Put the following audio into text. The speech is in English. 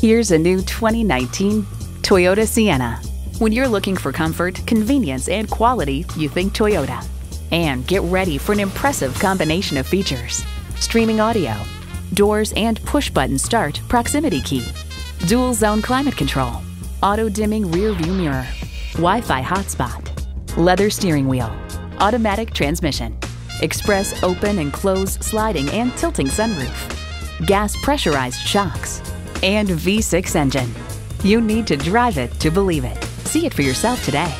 Here's a new 2019 Toyota Sienna. When you're looking for comfort, convenience, and quality, you think Toyota. And get ready for an impressive combination of features. Streaming audio, doors and push-button start proximity key, dual zone climate control, auto-dimming rear view mirror, Wi-Fi hotspot, leather steering wheel, automatic transmission, express open and close sliding and tilting sunroof, gas pressurized shocks, and V6 engine. You need to drive it to believe it. See it for yourself today.